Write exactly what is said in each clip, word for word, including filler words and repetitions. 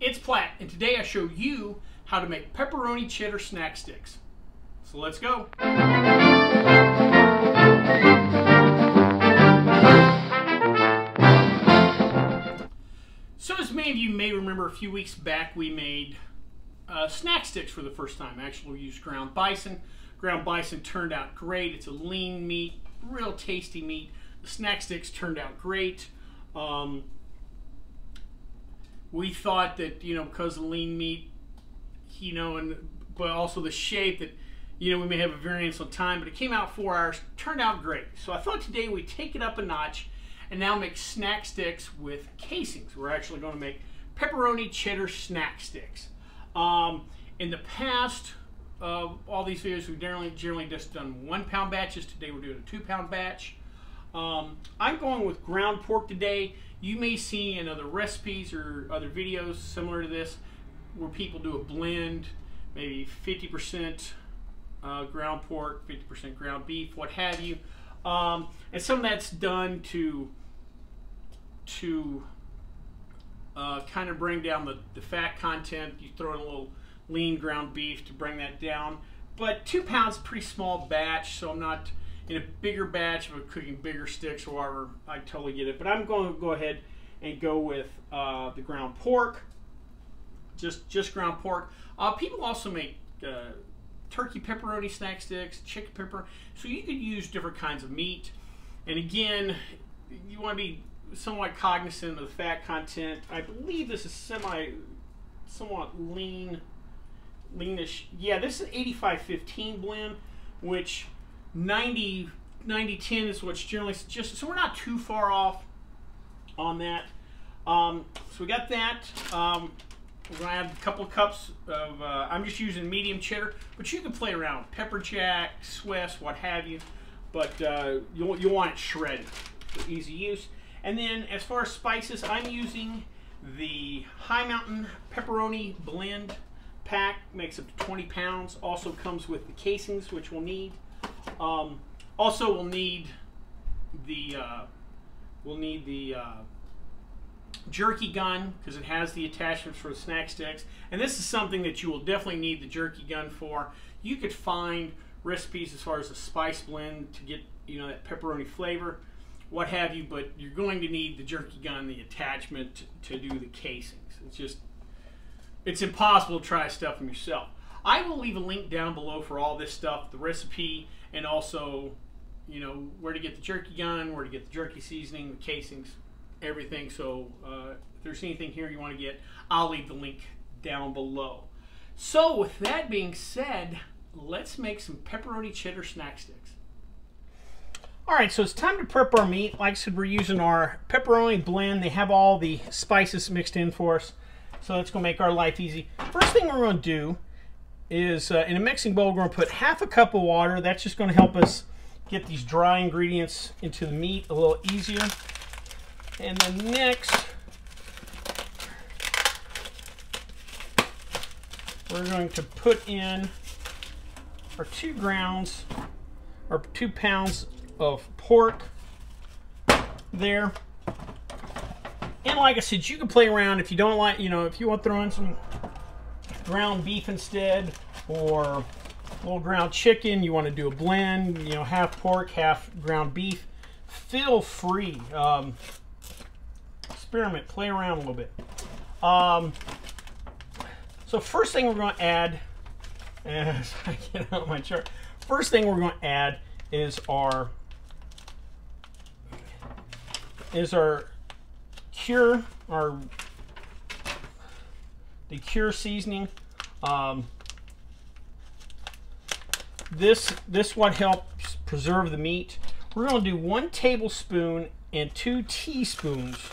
It's Platt, and today I show you how to make pepperoni cheddar snack sticks. So let's go. So as many of you may remember, a few weeks back we made uh, snack sticks for the first time. Actually, we used ground bison. Ground bison turned out great. It's a lean meat, real tasty meat. The snack sticks turned out great. Um, we thought that, you know, because of lean meat, you know, and but also the shape that, you know, we may have a variance on time, but it came out four hours, turned out great. So I thought today we'd take it up a notch and now make snack sticks with casings. We're actually going to make pepperoni cheddar snack sticks. Um, in the past, uh, all these videos, we've generally, generally just done one pound batches. Today we're doing a two pound batch. Um, I'm going with ground pork today. You may see in other recipes or other videos similar to this where people do a blend, maybe fifty percent uh, ground pork, fifty percent ground beef, what have you. Um, and some of that's done to to uh, kind of bring down the, the fat content. You throw in a little lean ground beef to bring that down. But two pounds, pretty small batch, so I'm not... In a bigger batch, if I'm cooking bigger sticks or whatever, I totally get it. But I'm going to go ahead and go with uh, the ground pork, just just ground pork. Uh, people also make uh, turkey pepperoni snack sticks, chicken pepperoni. So you could use different kinds of meat. And again, you want to be somewhat cognizant of the fat content. I believe this is semi, somewhat lean, leanish. Yeah, this is an eighty-five fifteen blend, which ninety ten is what's generally suggested, so we're not too far off on that. Um, so we got that. Um, we're going to add a couple of cups of, uh, I'm just using medium cheddar, but you can play around with pepper jack, Swiss, what have you, but uh, you'll, you'll want it shredded for easy use. And then as far as spices, I'm using the Hi Mountain Pepperoni Blend pack, makes up to twenty pounds, also comes with the casings, which we'll need. Um, also, we'll need the uh, we'll need the uh, jerky gun because it has the attachments for the snack sticks. And this is something that you will definitely need the jerky gun for. You could find recipes as far as a spice blend to get, you know, that pepperoni flavor, what have you. But you're going to need the jerky gun, the attachment to, to do the casings. It's just it's impossible to try stuff from yourself. I will leave a link down below for all this stuff, the recipe, and also, you know, where to get the jerky gun, where to get the jerky seasoning, the casings, everything. So uh, if there's anything here you want to get, I'll leave the link down below. So with that being said, let's make some pepperoni cheddar snack sticks. All right, so it's time to prep our meat. Like I said, we're using our pepperoni blend. They have all the spices mixed in for us, so that's going to make our life easy. First thing we're going to do is uh, in a mixing bowl, we're gonna put half a cup of water. That's just gonna help us get these dry ingredients into the meat a little easier. And then next, we're going to put in our two grounds, or two pounds of pork there. And like I said, you can play around if you don't like, you know, if you want to throw in some ground beef instead, or a little ground chicken. You want to do a blend, you know, half pork, half ground beef. Feel free, um, experiment, play around a little bit. Um, so first thing we're going to add, as I get out my chart, first thing we're going to add is our is our cure, our the cure seasoning. Um, this this one helps preserve the meat. We're going to do one tablespoon and two teaspoons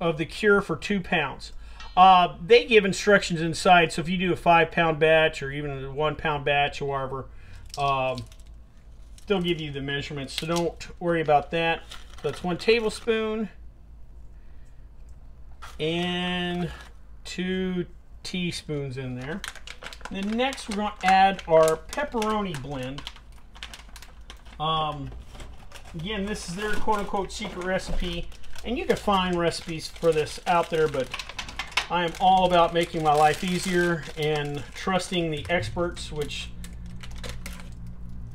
of the cure for two pounds. Uh, they give instructions inside, so if you do a five pound batch or even a one pound batch or whatever, um, they'll give you the measurements, so don't worry about that. So that's one tablespoon and two teaspoons in there. And then next we're going to add our pepperoni blend. Um, again, this is their quote-unquote secret recipe, and you can find recipes for this out there, but I am all about making my life easier and trusting the experts, which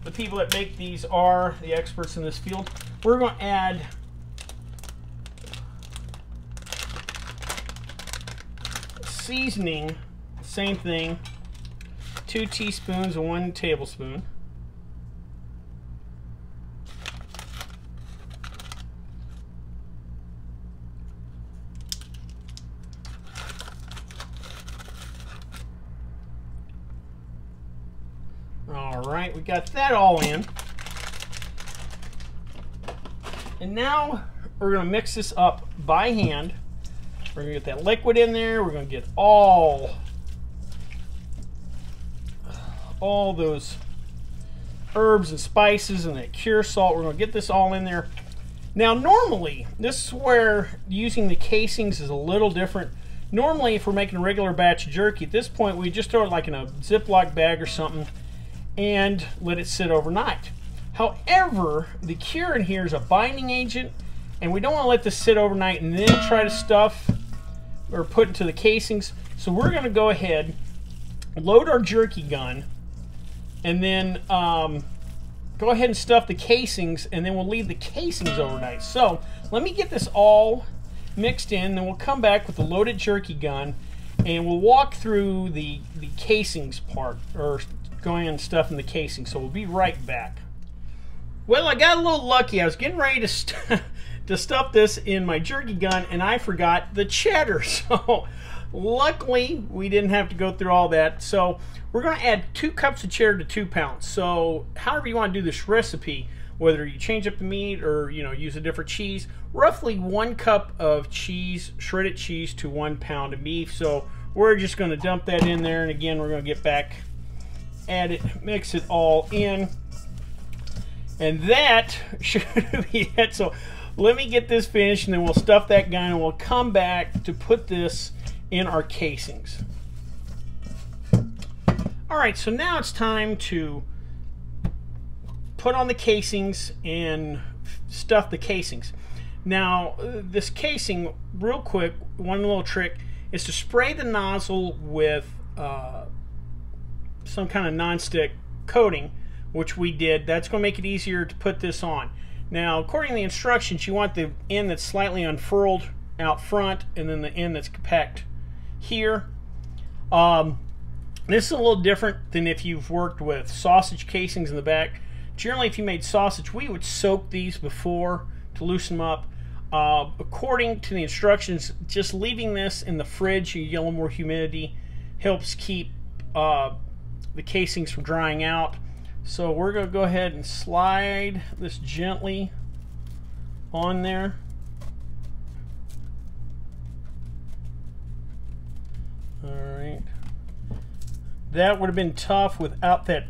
the people that make these are the experts in this field. We're going to add seasoning, same thing, two teaspoons and one tablespoon. Alright, we got that all in. And now we're going to mix this up by hand. We're going to get that liquid in there. We're going to get all, all those herbs and spices and that cure salt. We're going to get this all in there. Now normally, this is where using the casings is a little different. Normally, if we're making a regular batch of jerky, at this point we just throw it like in a Ziploc bag or something and let it sit overnight. However, the cure in here is a binding agent, and we don't want to let this sit overnight and then try to stuff or put into the casings. So we're going to go ahead, load our jerky gun, and then um, go ahead and stuff the casings, and then we'll leave the casings overnight. So let me get this all mixed in, then we'll come back with the loaded jerky gun, and we'll walk through the, the casings part, or going and stuffing the casing. So we'll be right back. Well, I got a little lucky. I was getting ready to st to stuff this in my jerky gun, and I forgot the cheddar. So luckily we didn't have to go through all that. So we're going to add two cups of cheddar to two pounds. So however you want to do this recipe, whether you change up the meat or, you know, use a different cheese, roughly one cup of cheese, shredded cheese, to one pound of beef. So we're just going to dump that in there, and again we're going to get back, add it, mix it all in, and that should be it. So let me get this finished, and then we'll stuff that gun, and we'll come back to put this in our casings. Alright, so now it's time to put on the casings and stuff the casings. Now this casing, real quick, one little trick is to spray the nozzle with uh, some kind of nonstick coating, which we did. That's going to make it easier to put this on. Now, according to the instructions, you want the end that's slightly unfurled out front, and then the end that's compact here. Um, this is a little different than if you've worked with sausage casings in the back. Generally, if you made sausage, we would soak these before to loosen them up. Uh, according to the instructions, just leaving this in the fridge, you get a little more humidity, helps keep uh, the casings from drying out. So we're going to go ahead and slide this gently on there. Alright. That would have been tough without that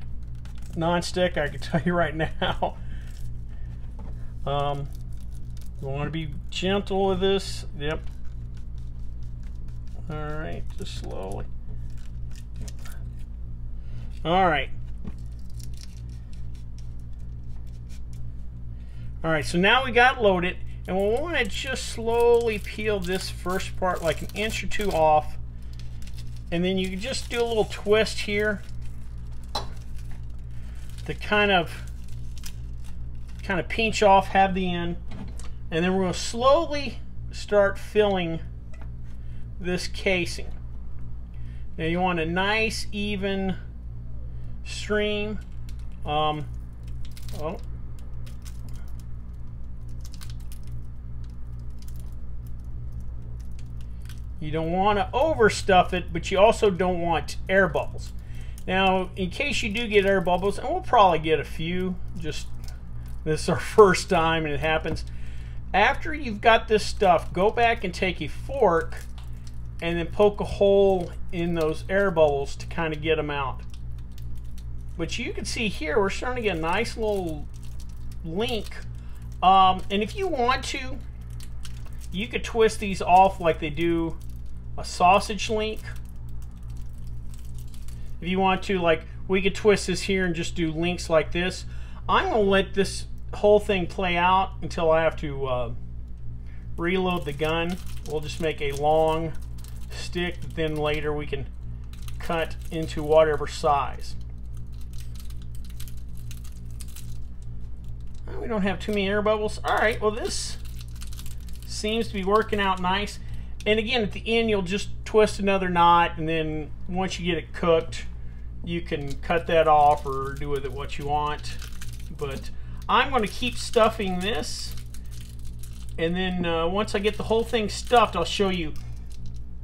nonstick, I can tell you right now. Um, you want to be gentle with this. Yep. Alright, just slowly. Alright. Alright, so now we got loaded, and we want to just slowly peel this first part like an inch or two off, and then you can just do a little twist here to kind of kind of pinch off, have the end, and then we're going to slowly start filling this casing. Now you want a nice even stream. Um, oh. You don't want to overstuff it, but you also don't want air bubbles. Now, in case you do get air bubbles, and we'll probably get a few, just this is our first time and it happens. After you've got this stuff, go back and take a fork and then poke a hole in those air bubbles to kind of get them out. But you can see here, we're starting to get a nice little link. Um, and if you want to, you could twist these off like they do a sausage link. If you want to, like, we could twist this here and just do links like this. I'm going to let this whole thing play out until I have to uh, reload the gun. We'll just make a long stick that then later we can cut into whatever size. We don't have too many air bubbles. Alright, well this seems to be working out nice. And again, at the end you'll just twist another knot, and then once you get it cooked you can cut that off or do with it what you want. But I'm going to keep stuffing this, and then uh, once I get the whole thing stuffed I'll show you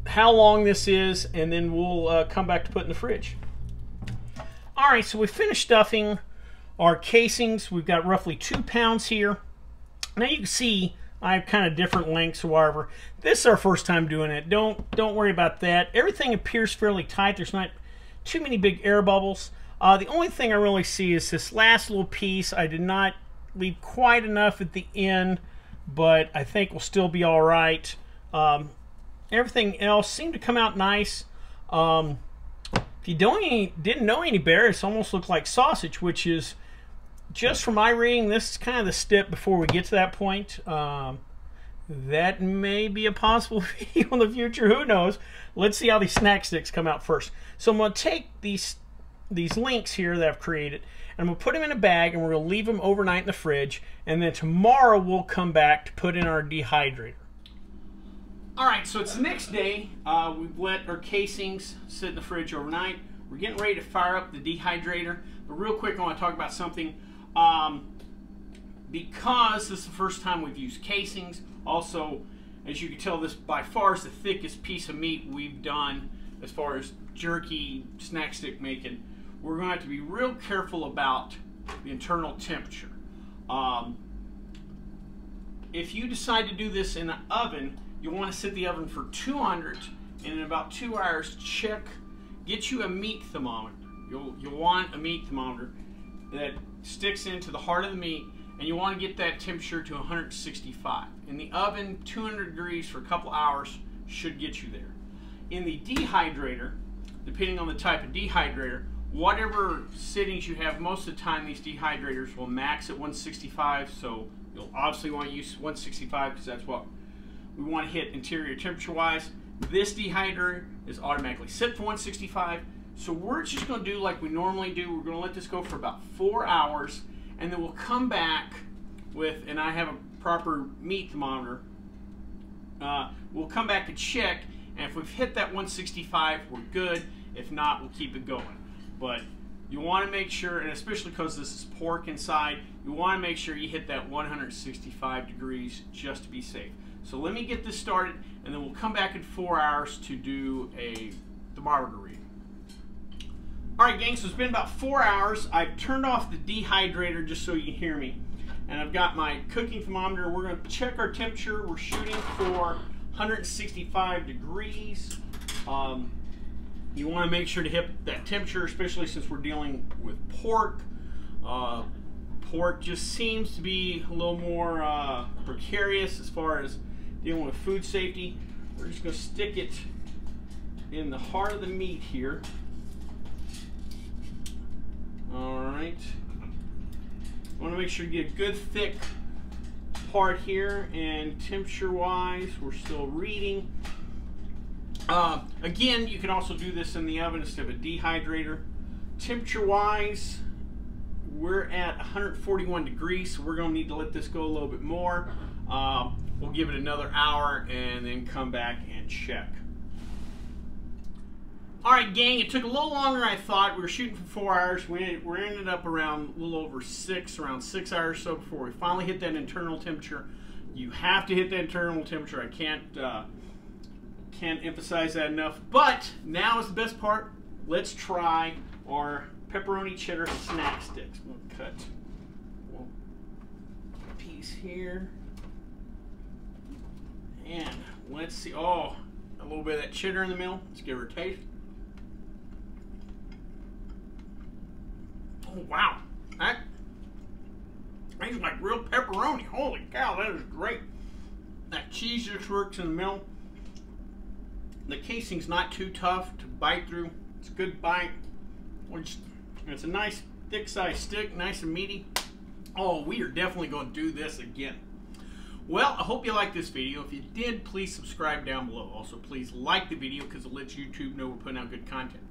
how long this is, and then we'll uh, come back to put in the fridge. Alright, so we finished stuffing our casings. We've got roughly two pounds here. Now you can see I have kind of different lengths or whatever. This is our first time doing it. Don't don't worry about that. Everything appears fairly tight. There's not too many big air bubbles. Uh, the only thing I really see is this last little piece. I did not leave quite enough at the end, but I think we'll still be all right. Um, everything else seemed to come out nice. Um, if you don't any, didn't know any better, it's almost looked like sausage, which is, just from my reading, this is kind of the step before we get to that point. Um, that may be a possible video in the future. Who knows? Let's see how these snack sticks come out first. So I'm going to take these these links here that I've created, and I'm going to put them in a bag, and we're going to leave them overnight in the fridge. And then tomorrow we'll come back to put in our dehydrator. All right, so it's the next day. Uh, we've let our casings sit in the fridge overnight. We're getting ready to fire up the dehydrator. But real quick, I want to talk about something. Um, because this is the first time we've used casings, also, as you can tell, this by far is the thickest piece of meat we've done as far as jerky snack stick making. We're going to have to be real careful about the internal temperature. Um, if you decide to do this in an oven, you want to set the oven for two hundred, and in about two hours, check, get you a meat thermometer. You'll, you'll want a meat thermometer that sticks into the heart of the meat, and you want to get that temperature to one hundred sixty-five. In the oven, two hundred degrees for a couple hours should get you there. In the dehydrator, depending on the type of dehydrator, whatever settings you have, most of the time these dehydrators will max at one sixty-five, so you'll obviously want to use one sixty-five because that's what we want to hit interior temperature-wise. This dehydrator is automatically set for one sixty-five. So we're just going to do like we normally do. We're going to let this go for about four hours, and then we'll come back with, and I have a proper meat thermometer, uh, we'll come back to check, and if we've hit that one sixty-five, we're good. If not, we'll keep it going. But you want to make sure, and especially because this is pork inside, you want to make sure you hit that one hundred sixty-five degrees just to be safe. So let me get this started, and then we'll come back in four hours to do a thermometer reading. Alright gang, so it's been about four hours. I've turned off the dehydrator just so you can hear me. And I've got my cooking thermometer. We're going to check our temperature. We're shooting for one hundred sixty-five degrees. Um, you want to make sure to hit that temperature, especially since we're dealing with pork. Uh, pork just seems to be a little more uh, precarious as far as dealing with food safety. We're just going to stick it in the heart of the meat here. Alright, I want to make sure you get a good thick part here, and temperature wise we're still reading. Uh, again, you can also do this in the oven instead of a dehydrator. Temperature wise we're at one hundred forty-one degrees, so we're going to need to let this go a little bit more. Uh, we'll give it another hour and then come back and check. Alright gang, it took a little longer than I thought. We were shooting for four hours. We, we ended up around a little over six, around six hours or so before we finally hit that internal temperature. You have to hit that internal temperature. I can't, uh, can't emphasize that enough. But now is the best part. Let's try our pepperoni cheddar snack sticks. We'll cut a piece here. And let's see. Oh, a little bit of that cheddar in the middle. Let's give her a taste. Oh, wow, that tastes like real pepperoni. Holy cow, that is great. That cheese just works in the middle. The casing's not too tough to bite through. It's a good bite. It's a nice thick sized stick, nice and meaty. Oh, we are definitely going to do this again. Well, I hope you liked this video. If you did, please subscribe down below. Also, please like the video because it lets YouTube know we're putting out good content.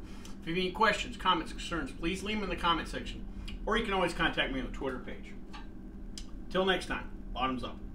If you have any questions, comments, concerns, please leave them in the comment section. Or you can always contact me on the Twitter page. Till next time, bottoms up.